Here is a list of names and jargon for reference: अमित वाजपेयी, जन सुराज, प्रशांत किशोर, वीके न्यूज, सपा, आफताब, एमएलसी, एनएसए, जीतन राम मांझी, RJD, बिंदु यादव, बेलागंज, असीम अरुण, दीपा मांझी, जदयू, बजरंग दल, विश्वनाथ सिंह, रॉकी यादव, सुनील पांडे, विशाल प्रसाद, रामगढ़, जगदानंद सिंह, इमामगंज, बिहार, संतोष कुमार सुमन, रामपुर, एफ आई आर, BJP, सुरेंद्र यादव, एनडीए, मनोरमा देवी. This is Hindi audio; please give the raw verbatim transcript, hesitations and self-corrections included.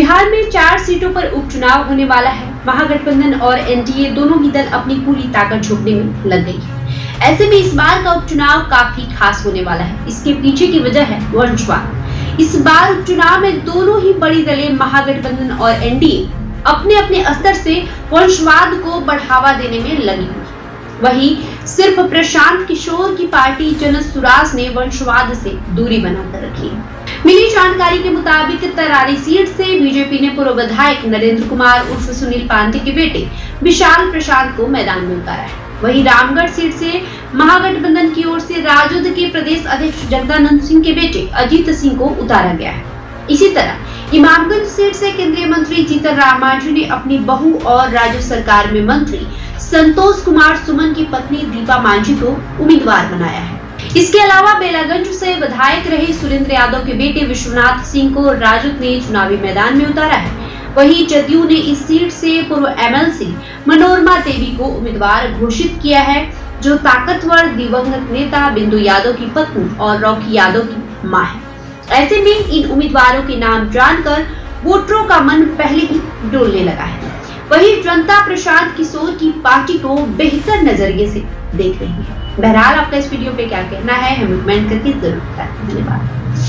बिहार में चार सीटों पर उपचुनाव होने वाला है। महागठबंधन और एनडीए दोनों ही दल अपनी पूरी ताकत झोंकने में लग गई है। ऐसे में इस बार का उपचुनाव काफी खास होने वाला है। इसके पीछे की वजह है वंशवाद। इस बार उपचुनाव में दोनों ही बड़ी दलें महागठबंधन और एनडीए अपने अपने स्तर से वंशवाद को बढ़ावा देने में लगी हुई। वहीं सिर्फ प्रशांत किशोर की पार्टी जन सुराज ने वंशवाद से दूरी बनाकर रखी है। मिली जानकारी के मुताबिक तरारी सीट से बीजेपी ने पूर्व विधायक नरेंद्र कुमार उर्फ सुनील पांडे के बेटे विशाल प्रसाद को मैदान में उतारा है। वहीं रामगढ़ सीट से महागठबंधन की ओर से राजद के प्रदेश अध्यक्ष जगदानंद सिंह के बेटे अजीत सिंह को उतारा गया है। इसी तरह इमामगंज सीट से केंद्रीय मंत्री जीतन राम मांझी ने अपनी बहू और राज्य सरकार में मंत्री संतोष कुमार सुमन की पत्नी दीपा मांझी को उम्मीदवार बनाया है। इसके अलावा बेलागंज से विधायक रहे सुरेंद्र यादव के बेटे विश्वनाथ सिंह को राजद ने चुनावी मैदान में उतारा है। वहीं जदयू ने इस सीट से पूर्व एमएलसी मनोरमा देवी को उम्मीदवार घोषित किया है, जो ताकतवर दिवंगत नेता बिंदु यादव की पत्नी और रॉकी यादव की माँ है। ऐसे में इन उम्मीदवारों के नाम जानकर वोटरों का मन पहले ही डोलने लगा है। वहीं जनता प्रशांत किशोर की पार्टी को बेहतर नजरिए से देख रही है। बहरहाल आपका इस वीडियो पे क्या कहना है हमें कमेंट करके जरूर बताएं। धन्यवाद।